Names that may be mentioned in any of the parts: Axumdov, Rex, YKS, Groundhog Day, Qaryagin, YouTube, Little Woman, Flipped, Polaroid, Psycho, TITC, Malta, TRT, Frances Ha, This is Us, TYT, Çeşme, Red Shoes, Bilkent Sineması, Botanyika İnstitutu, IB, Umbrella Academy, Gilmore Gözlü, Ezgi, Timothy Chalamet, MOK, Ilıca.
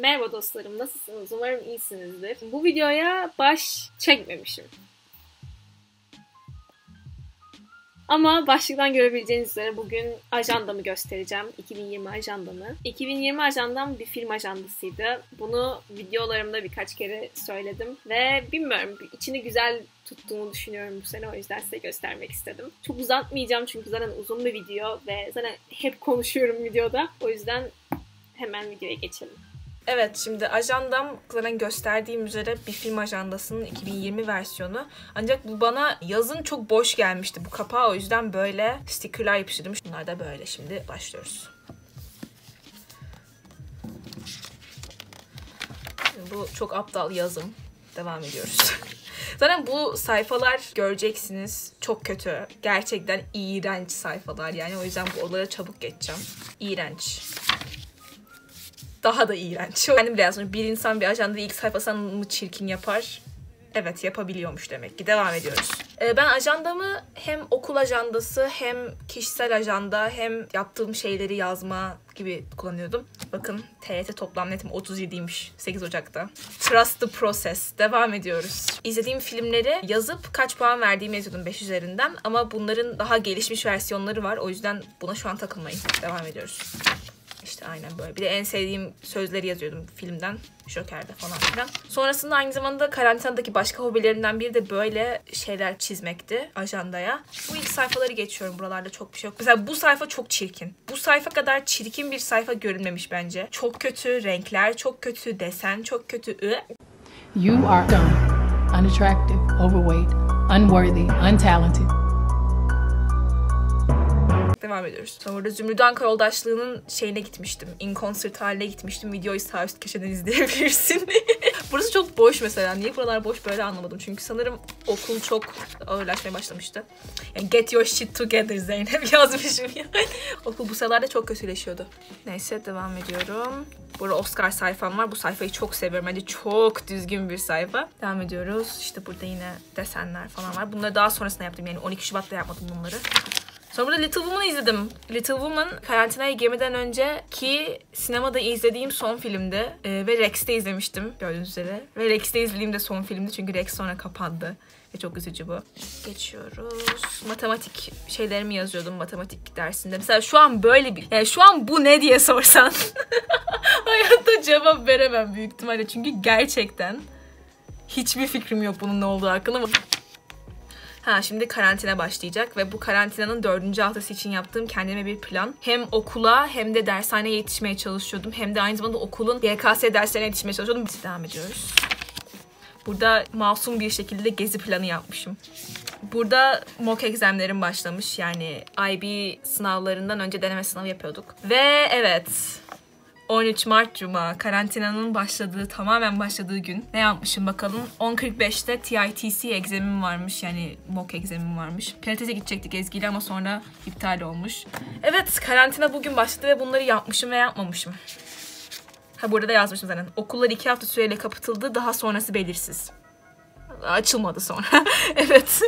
Merhaba dostlarım, nasılsınız? Umarım iyisinizdir. Bu videoya baş çekmemişim. Ama başlıktan görebileceğiniz üzere bugün ajandamı göstereceğim. 2020 ajandamı. 2020 ajandam bir film ajandasıydı. Bunu videolarımda birkaç kere söyledim. Ve bilmiyorum, içini güzel tuttuğumu düşünüyorum bu sene. O yüzden size göstermek istedim. Çok uzatmayacağım çünkü zaten uzun bir video ve zaten hep konuşuyorum videoda. O yüzden hemen videoya geçelim. Evet, şimdi ajandam Clara'nın gösterdiğim üzere bir film ajandasının 2020 versiyonu. Ancak bu bana yazın çok boş gelmişti bu kapağı, o yüzden böyle stickerlar yapıştırdım. Bunlar da böyle, şimdi başlıyoruz. Bu çok aptal yazım. Devam ediyoruz. Zaten bu sayfalar göreceksiniz çok kötü. Gerçekten iğrenç sayfalar yani, o yüzden oralara çabuk geçeceğim. İğrenç. Daha da iğrenç. Kendim bile yazmış. Bir insan bir ajanda ilk sayfasını mı çirkin yapar? Evet, yapabiliyormuş demek ki. Devam ediyoruz. Ben ajandamı hem okul ajandası hem kişisel ajanda hem yaptığım şeyleri yazma gibi kullanıyordum. Bakın TRT toplam netim 37'ymiş 8 Ocak'ta. Trust the process. Devam ediyoruz. İzlediğim filmleri yazıp kaç puan verdiğimi yazıyordum 5 üzerinden. Ama bunların daha gelişmiş versiyonları var. O yüzden buna şu an takılmayın. Devam ediyoruz. İşte aynen böyle. Bir de en sevdiğim sözleri yazıyordum filmden. Joker'de falan filan. Sonrasında aynı zamanda karantinadaki başka hobilerimden biri de böyle şeyler çizmekti ajandaya. Bu ilk sayfaları geçiyorum. Buralarda çok bir şey yok. Mesela bu sayfa çok çirkin. Bu sayfa kadar çirkin bir sayfa görünmemiş bence. Çok kötü renkler, çok kötü desen, çok kötü You are dumb, unattractive, overweight, unworthy, untalented. Devam ediyoruz. Sonra burada Zümrüt Ankara Yoldaşlığı'nın şeyine gitmiştim. In concert haline gitmiştim. Videoyu sağ üst köşeden izleyebilirsin. Burası çok boş mesela. Niye buralar boş böyle anlamadım. Çünkü sanırım okul çok ağırlaşmaya başlamıştı. Yani get your shit together Zeynep yazmışım yani. Okul bu sıralarda çok kötüleşiyordu. Neyse devam ediyorum. Burada Oscar sayfam var. Bu sayfayı çok seviyorum. Bence çok düzgün bir sayfa. Devam ediyoruz. İşte burada yine desenler falan var. Bunları daha sonrasında yaptım. Yani 12 Şubat'ta yapmadım bunları. Sonra burada Little Woman'ı izledim. Little Woman karantinaya girmeden önceki sinemada izlediğim son filmdi. Ve Rex'te izlemiştim gördüğünüz üzere. Ve Rex'te izlediğim de son filmdi çünkü Rex sonra kapandı. Ve çok üzücü bu. Geçiyoruz. Matematik şeylerimi yazıyordum matematik dersinde. Mesela şu an böyle bir... Yani şu an bu ne diye sorsan hayatta cevap veremem büyük ihtimalle. Çünkü gerçekten hiçbir fikrim yok bunun ne olduğu hakkında. Ha, şimdi karantina başlayacak ve bu karantinanın 4. haftası için yaptığım kendime bir plan. Hem okula hem de dershaneye yetişmeye çalışıyordum. Hem de aynı zamanda okulun YKS derslerine yetişmeye çalışıyordum. Biz devam ediyoruz. Burada masum bir şekilde gezi planı yapmışım. Burada MOK egzamlarım başlamış. Yani IB sınavlarından önce deneme sınavı yapıyorduk. Ve evet... 13 Mart Cuma, karantinanın başladığı, tamamen başladığı gün. Ne yapmışım bakalım? 10.45'te TITC egzamim varmış, yani MOK egzamim varmış. Pilates'e gidecektik Ezgi'yle ama sonra iptal olmuş. Evet, karantina bugün başladı ve bunları yapmışım ve yapmamışım. Ha, burada da yazmışım zaten. Okullar 2 hafta süreyle kapatıldı, daha sonrası belirsiz. Açılmadı sonra. Evet.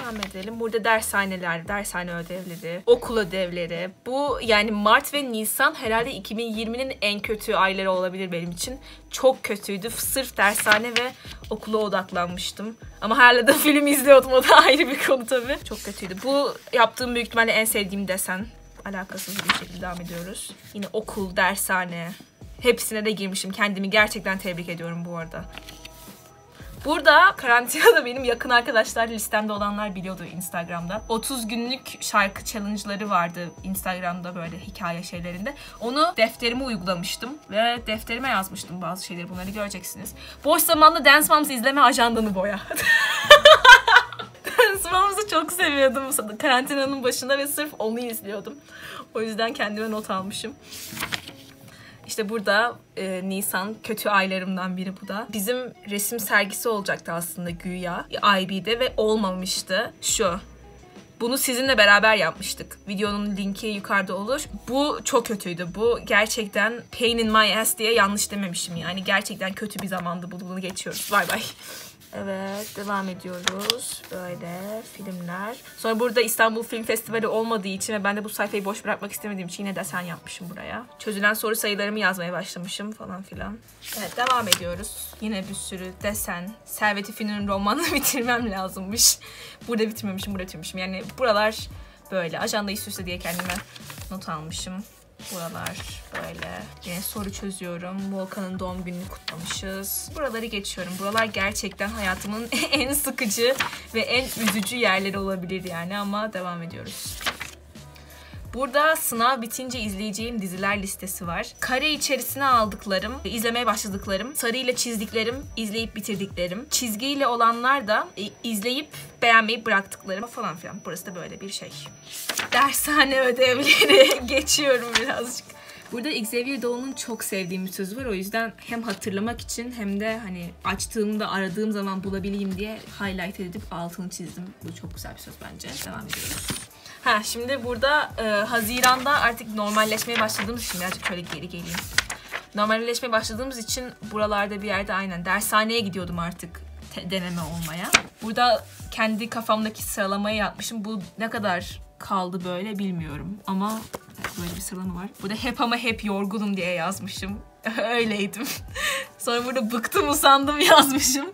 Devam edelim. Burada dershaneler, dershane ödevleri, okul ödevleri. Bu yani Mart ve Nisan herhalde 2020'nin en kötü ayları olabilir benim için. Çok kötüydü. Sırf dershane ve okula odaklanmıştım. Ama herhalde de film izliyordum. O da ayrı bir konu tabii. Çok kötüydü. Bu yaptığım büyük ihtimalle en sevdiğim desen. Alakasız bir şekilde devam ediyoruz. Yine okul, dershane. Hepsine de girmişim. Kendimi gerçekten tebrik ediyorum bu arada. Burada karantinada benim yakın arkadaşlar listemde olanlar biliyordu Instagram'da. 30 günlük şarkı challenge'ları vardı Instagram'da böyle hikaye şeylerinde. Onu defterime uygulamıştım ve defterime yazmıştım bazı şeyleri. Bunları göreceksiniz. Boş zamanda Dance Moms'ı izleme, ajandanı boya. Dance Moms'ı çok seviyordum karantinanın başında ve sırf onu izliyordum. O yüzden kendime not almışım. İşte burada Nisan kötü aylarımdan biri bu da. Bizim resim sergisi olacaktı aslında güya IB'de ve olmamıştı. Şu. Bunu sizinle beraber yapmıştık. Videonun linki yukarıda olur. Bu çok kötüydü. Bu gerçekten pain in my ass diye yanlış dememişim yani. Gerçekten kötü bir zamandı. Bunu geçiyoruz. Bay bay. Evet, devam ediyoruz. Böyle filmler. Sonra burada İstanbul Film Festivali olmadığı için ve ben de bu sayfayı boş bırakmak istemediğim için yine desen yapmışım buraya. Çözülen soru sayılarımı yazmaya başlamışım falan filan. Evet, devam ediyoruz. Yine bir sürü desen. Servet-i Fünun'un romanını bitirmem lazımmış. Burada bitirmemişim, burada bitirmişim. Yani buralar böyle. Ajandayı süsle diye kendime not almışım. Buralar böyle. Yine soru çözüyorum. Volkan'ın doğum gününü kutlamışız. Buraları geçiyorum. Buralar gerçekten hayatımın en sıkıcı ve en üzücü yerleri olabilir yani, ama devam ediyoruz. Burada sınav bitince izleyeceğim diziler listesi var. Kare içerisine aldıklarım, izlemeye başladıklarım, sarıyla çizdiklerim, izleyip bitirdiklerim, çizgiyle olanlar da izleyip beğenmeyi bıraktıklarım falan filan. Burası da böyle bir şey. Dershane ödevleri geçiyorum birazcık. Burada Xavier Dolan'ın çok sevdiğim bir sözü var. O yüzden hem hatırlamak için hem de hani açtığımda aradığım zaman bulabileyim diye highlight edip altını çizdim. Bu çok güzel bir söz bence. Devam ediyoruz. Ha, şimdi burada Haziran'da artık normalleşmeye başladığımız için birazcık şöyle geri geleyim. Normalleşmeye başladığımız için buralarda bir yerde aynen dershaneye gidiyordum artık deneme olmaya. Burada kendi kafamdaki sıralamayı yapmışım. Bu ne kadar kaldı böyle bilmiyorum ama böyle bir sıralama var. Burada hep ama hep yorgunum diye yazmışım. Öyleydim. Sonra burada bıktım usandım yazmışım.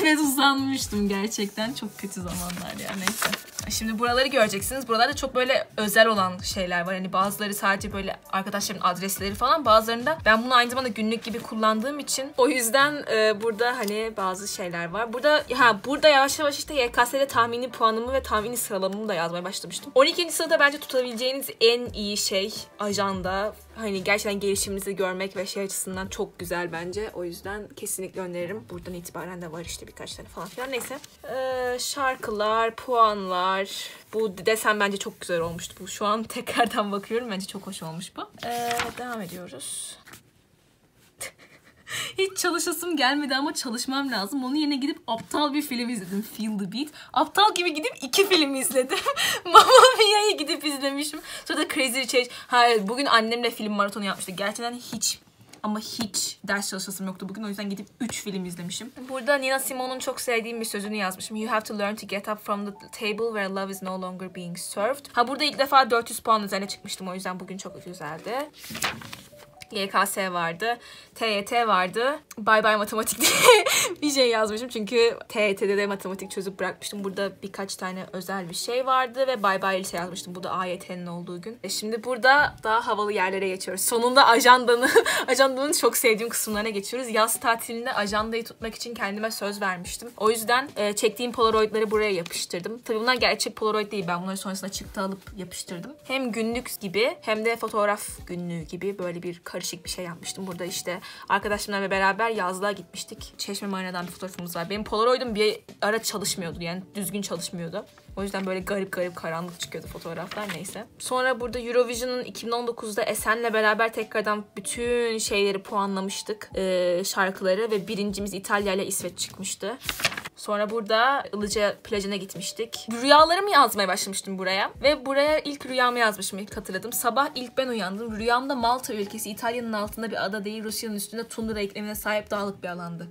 Evet, usanmıştım gerçekten. Çok kötü zamanlar yani. Neyse. Şimdi buraları göreceksiniz. Buralarda çok böyle özel olan şeyler var. Hani bazıları sadece böyle arkadaşların adresleri falan. Bazılarında ben bunu aynı zamanda günlük gibi kullandığım için o yüzden burada hani bazı şeyler var. Burada yavaş yavaş işte YKS'de tahmini puanımı ve tahmini sıralamamı da yazmaya başlamıştım. 12. sırada bence tutabileceğiniz en iyi şey ajanda. Hani gerçekten gelişiminizi görmek ve şey açısından çok güzel bence. O yüzden kesinlikle öneririm. Buradan itibaren de var işte birkaç tane falan filan. Neyse. Şarkılar, puanlar. Bu desen bence çok güzel olmuştu. Bu şu an tekrardan bakıyorum. Bence çok hoş olmuş bu. Devam ediyoruz. Hiç çalışasım gelmedi ama çalışmam lazım. Onun yerine gidip aptal bir film izledim. Feel the Beat. Aptal gibi gidip 2 film izledim. Mamma Mia'yı gidip izlemişim. Sonra da Crazy Rich Asians. Hayır, bugün annemle film maratonu yapmıştık. Gerçekten hiç ama hiç ders çalışasım yoktu bugün. O yüzden gidip 3 film izlemişim. Burada Nina Simone'un çok sevdiğim bir sözünü yazmışım. You have to learn to get up from the table where love is no longer being served. Burada ilk defa 400 puan üzerine çıkmıştım. O yüzden bugün çok güzeldi. YKS vardı, TYT vardı, bye bye matematik diye bir şey yazmışım çünkü TYT'de de matematik çözüp bırakmıştım. Burada birkaç tane özel bir şey vardı ve bye bye lise yazmıştım. Bu da AYT'nin olduğu gün. Şimdi burada daha havalı yerlere geçiyoruz. Sonunda ajandanın çok sevdiğim kısımlarına geçiyoruz. Yaz tatilinde ajandayı tutmak için kendime söz vermiştim. O yüzden çektiğim polaroidları buraya yapıştırdım. Tabii bunlar gerçek polaroid değil. Ben bunları sonrasında çıktı alıp yapıştırdım. Hem günlük gibi hem de fotoğraf günlüğü gibi böyle bir karışık bir şey yapmıştım. Burada işte arkadaşlarımla beraber yazlığa gitmiştik. Çeşme Marina'dan bir fotoğrafımız var. Benim Polaroid'um bir ara çalışmıyordu. Yani düzgün çalışmıyordu. O yüzden böyle garip garip karanlık çıkıyordu fotoğraflar. Neyse. Sonra burada Eurovision'un 2019'da Esen'le beraber tekrardan bütün şeyleri puanlamıştık. Şarkıları ve birincimiz İtalya ile İsveç çıkmıştı. Sonra burada Ilıca plajına gitmiştik. Rüyalarımı yazmaya başlamıştım buraya. Ve buraya ilk rüyamı yazmışım, ilk hatırladım. Sabah ilk ben uyandım. Rüyamda Malta ülkesi, İtalya'nın altında bir ada değil, Rusya'nın üstünde tundra iklimine sahip dağlık bir alandı.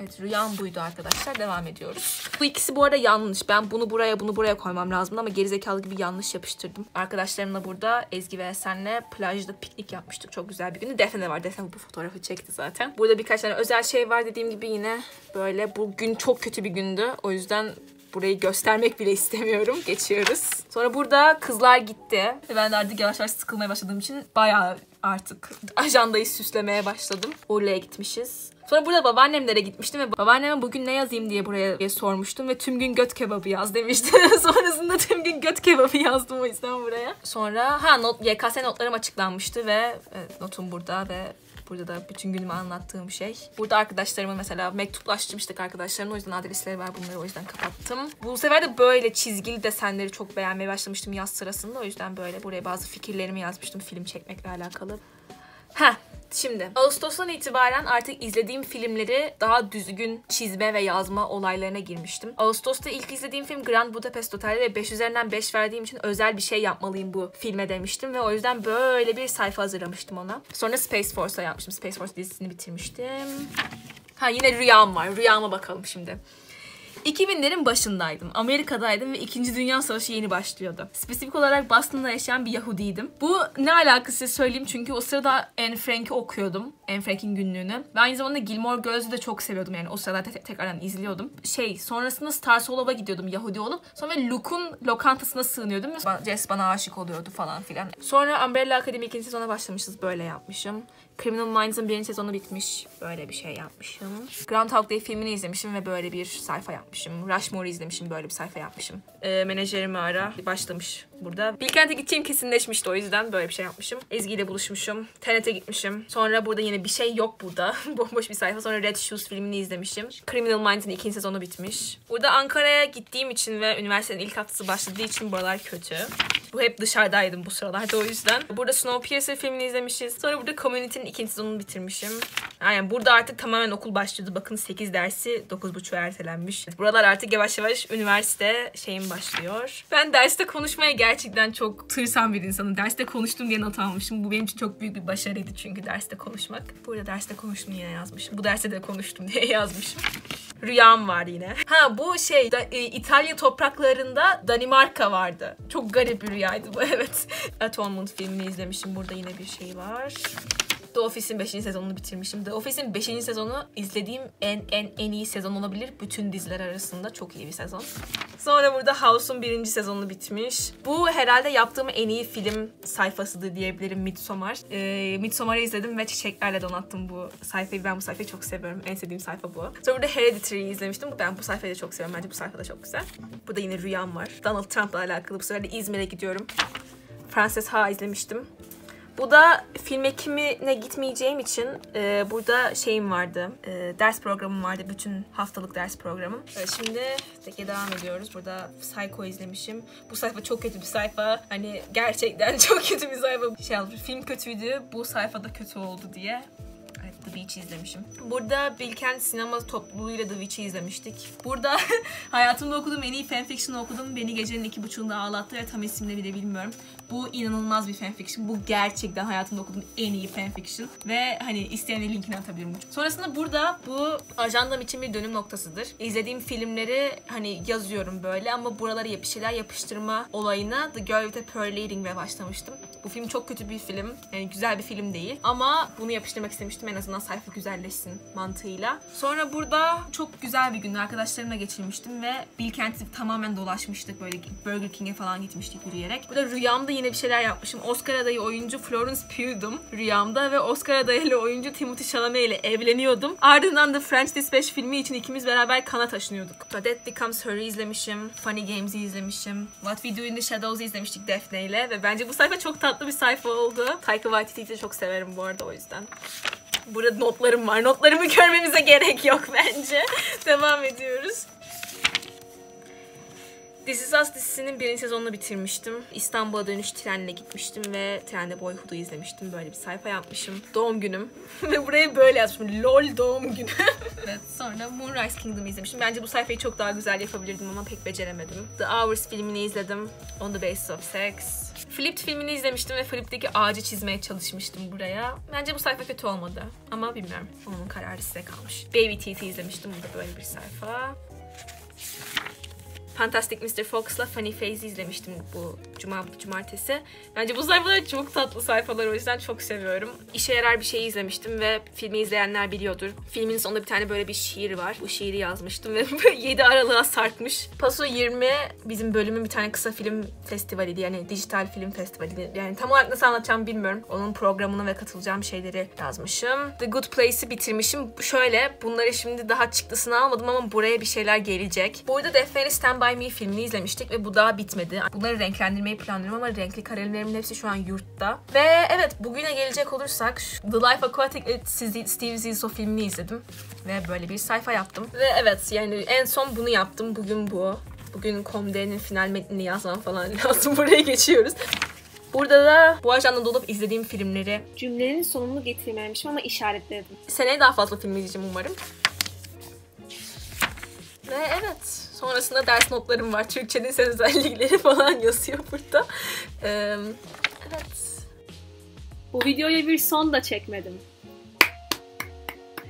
Evet, rüyam buydu arkadaşlar. Devam ediyoruz. Bu ikisi bu arada yanlış. Ben bunu buraya, bunu buraya koymam lazımdı ama gerizekalı gibi yanlış yapıştırdım. Arkadaşlarımla burada Ezgi ve Esen'le plajda piknik yapmıştık. Çok güzel bir gündü. Defne de var. Defne bu fotoğrafı çekti zaten. Burada birkaç tane özel şey var. Dediğim gibi yine böyle. Bugün çok kötü bir gündü. O yüzden burayı göstermek bile istemiyorum. Geçiyoruz. Sonra burada kızlar gitti. Ben de artık yavaş yavaş sıkılmaya başladığım için bayağı artık ajandayı süslemeye başladım. Oraya gitmişiz. Sonra burada babaannemlere gitmiştim ve babaanneme bugün ne yazayım diye buraya sormuştum ve tüm gün göt kebabı yaz demişti. Sonrasında tüm gün göt kebabı yazdım o yüzden buraya. Sonra YKS notlarım açıklanmıştı ve notum burada ve burada da bütün günümü anlattığım şey. Burada arkadaşlarımı mesela mektuplaştırmıştık arkadaşlarımla. O yüzden adresleri var bunları, o yüzden kapattım. Bu sefer de böyle çizgili desenleri çok beğenmeye başlamıştım yaz sırasında. O yüzden böyle buraya bazı fikirlerimi yazmıştım film çekmekle alakalı. Şimdi Ağustos'tan itibaren artık izlediğim filmleri daha düzgün çizme ve yazma olaylarına girmiştim. Ağustos'ta ilk izlediğim film Grand Budapest Otel ve 5 üzerinden 5 verdiğim için özel bir şey yapmalıyım bu filme demiştim ve o yüzden böyle bir sayfa hazırlamıştım ona. Sonra Space Force'a yapmıştım. Space Force dizisini bitirmiştim. Yine rüyam var. Rüyama bakalım şimdi. 2000'lerin başındaydım. Amerika'daydım ve 2. Dünya Savaşı yeni başlıyordu. Spesifik olarak Boston'da yaşayan bir Yahudiydim. Bu ne alakası söyleyeyim çünkü o sırada Anne Frank'i okuyordum. Anne Frank'in günlüğünü. Ve aynı zamanda Gilmore Gözlü de çok seviyordum yani o sırada tekrardan izliyordum. Sonrasında Star Solov'a gidiyordum Yahudi olup. Sonra Luke'un lokantasına sığınıyordum. Jess bana aşık oluyordu falan filan. Sonra Umbrella Academy 2. sezona başlamışız. Böyle yapmışım. Criminal Minds'ın 1. sezonu bitmiş. Böyle bir şey yapmışım. Groundhog Day filmini izlemişim ve böyle bir sayfa yapmışım. Rushmore'u izlemişim, böyle bir sayfa yapmışım. Menajerimi ara. Başlamış burada. Bilkent'e gideceğim kesinleşmişti o yüzden böyle bir şey yapmışım. Ezgi ile buluşmuşum. TRT'ye gitmişim. Sonra burada yine bir şey yok burada. Bomboş bir sayfa. Sonra Red Shoes filmini izlemişim. Criminal Minds'ın 2. sezonu bitmiş. Burada Ankara'ya gittiğim için ve üniversitenin ilk haftası başladığı için buralar kötü. Bu hep dışarıdaydım bu sıralarda o yüzden. Burada Snowpiercer filmini izlemişiz. Sonra burada Community'nin 2. sezonunu bitirmişim. Yani burada artık tamamen okul başladı. Bakın 8 dersi 9.30'a ertelenmiş. Buralar artık yavaş yavaş üniversite şeyim başlıyor. Ben derste konuşmaya gerçekten çok tırsan bir insanım. Derste konuştum diye not almışım. Bu benim için çok büyük bir başarıydı çünkü derste konuşmak. Burada derste konuştum yine yazmışım. Bu derste de konuştum diye yazmışım. Rüyam var yine. Ha bu İtalya topraklarında Danimarka vardı. Çok garip bir rüyaydı bu evet. Atommund filmini izlemişim. Burada yine bir şey var. The Office'in 5. sezonunu bitirmişim. The Office'in 5. sezonu izlediğim en iyi sezon olabilir. Bütün diziler arasında çok iyi bir sezon. Sonra burada House'un 1. sezonu bitmiş. Bu herhalde yaptığım en iyi film sayfasıdır diyebilirim Midsommar. Midsommar'ı izledim ve çiçeklerle donattım bu sayfayı. Ben bu sayfayı çok seviyorum. En sevdiğim sayfa bu. Sonra burada Hereditary'i izlemiştim. Ben bu sayfayı da çok seviyorum. Bence bu sayfa da çok güzel. Burada yine rüyam var. Donald Trump'la alakalı bu sefer de İzmir'e gidiyorum. Frances Ha izlemiştim. Bu da film ekimine gitmeyeceğim için burada şeyim vardı, ders programım vardı, bütün haftalık ders programım. Evet, şimdi teke devam ediyoruz. Burada Psycho izlemişim. Bu sayfa çok kötü bir sayfa. Hani gerçekten çok kötü bir sayfa. Film kötüydü, bu sayfada kötü oldu diye. The Beach'i izlemişim. Burada Bilkent Sineması topluluğuyla The Witch'i izlemiştik. Burada hayatımda okuduğum en iyi fanfiction'ı okudum. Beni gecenin 2.30'unda ağlattı ve tam ismini bile bilmiyorum. Bu inanılmaz bir fanfiction. Bu gerçekten hayatımda okuduğum en iyi fanfiction. Ve hani isteyenleri linkini atabilirim. Sonrasında burada bu ajandam için bir dönüm noktasıdır. İzlediğim filmleri hani yazıyorum böyle ama buralara bir şeyler yapıştırma olayına The Girl with a Pearl Earring'le başlamıştım. Bu film çok kötü bir film. Yani güzel bir film değil. Ama bunu yapıştırmak istemiştim en azından. Sayfa güzelleşsin mantığıyla. Sonra burada çok güzel bir gün arkadaşlarımla geçirmiştim ve Bilkent'i tamamen dolaşmıştık. Böyle Burger King'e falan gitmiştik yürüyerek. Burada rüyamda yine bir şeyler yapmışım. Oscar adayı oyuncu Florence Pugh'dum rüyamda ve Oscar adayı oyuncu Timothy Chalamet ile evleniyordum. Ardından The French Dispatch filmi için ikimiz beraber Kana taşınıyorduk. Death Becomes Her'ı izlemişim. Funny Games'i izlemişim. What We Do in the Shadows'ı izlemiştik Defne ile ve bence bu sayfa çok tatlı bir sayfa oldu. Taika Waititi'yi de çok severim bu arada o yüzden. Burada notlarım var. Notlarımı görmemize gerek yok bence. Devam ediyoruz. This is Us dizisinin 1. sezonunu bitirmiştim. İstanbul'a dönüş trenle gitmiştim ve trende Boyhood'u izlemiştim. Böyle bir sayfa yapmışım. Doğum günüm. Ve buraya böyle yazmışım. LOL doğum günü. Evet, sonra Moonrise Kingdom'ı izlemiştim. Bence bu sayfayı çok daha güzel yapabilirdim ama pek beceremedim. The Hours filmini izledim. On the Basis of Sex. Flipped filmini izlemiştim ve Flipped'deki ağacı çizmeye çalışmıştım buraya. Bence bu sayfa kötü olmadı. Ama bilmiyorum. Onun kararı size kalmış. Baby Teeth'i izlemiştim. Bu da böyle bir sayfa. Fantastic Mr. Fox'la Funny Face'i izlemiştim bu cumartesi. Bence bu sayfalar çok tatlı sayfalar o yüzden çok seviyorum. İşe yarar bir şey izlemiştim ve filmi izleyenler biliyordur. Filmin sonunda bir tane böyle bir şiir var. Bu şiiri yazmıştım ve 7 Aralık'a sarkmış. Paso 20 bizim bölümün bir tane kısa film festivaliydi. Yani dijital film festivaliydi. Yani tam olarak nasıl anlatacağımı bilmiyorum. Onun programını ve katılacağım şeyleri yazmışım. The Good Place'i bitirmişim. Şöyle bunları şimdi daha çıktısını almadım ama buraya bir şeyler gelecek. Bu arada Defne'nin Stand By Me filmini izlemiştik ve bu daha bitmedi. Bunları renklendirmeyi planlıyorum ama renkli kalemlerimin hepsi şu an yurtta. Ve evet bugüne gelecek olursak The Life Aquatic Steve Zissou filmini izledim. Ve böyle bir sayfa yaptım. Ve evet yani en son bunu yaptım. Bugün bu. Bugün Comde'nin final metnini yazmam falan lazım. Buraya geçiyoruz. Burada da bu ajanda dolup izlediğim filmleri. Cümlenin sonunu getirmemişim ama işaretledim. Seneye daha fazla film izleyeceğim umarım. Ve evet. Sonrasında ders notlarım var. Türkçenin özellikleri falan yazıyor burada. Evet. Bu videoya bir son da çekmedim.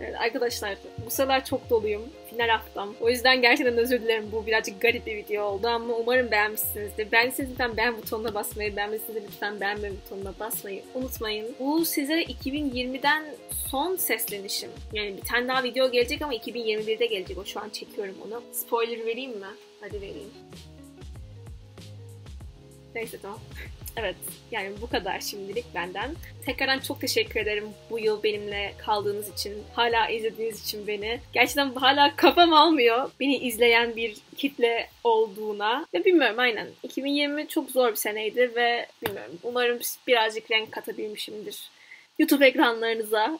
Evet, arkadaşlar bu sefer çok doluyum. final haftam. O yüzden gerçekten özür dilerim, bu birazcık garip bir video oldu ama umarım beğenmişsinizdir. Beğendiyseniz lütfen beğen butonuna basmayı, beğenmişsinizdir lütfen beğenme butonuna basmayı unutmayın. Bu size 2020'den son seslenişim. Yani bir tane daha video gelecek ama 2021'de gelecek. O şu an çekiyorum onu. Spoiler vereyim mi? Hadi vereyim. Neyse tamam. Evet, yani bu kadar şimdilik benden. Tekrardan çok teşekkür ederim bu yıl benimle kaldığınız için, hala izlediğiniz için beni. Gerçekten hala kafam almıyor beni izleyen bir kitle olduğuna. Ve bilmiyorum, aynen. 2020 çok zor bir seneydi ve bilmiyorum, umarım birazcık renk katabilmişimdir YouTube ekranlarınıza.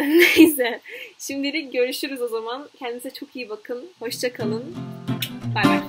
Neyse, şimdilik görüşürüz o zaman. Kendinize çok iyi bakın. Hoşça kalın. Bay bay.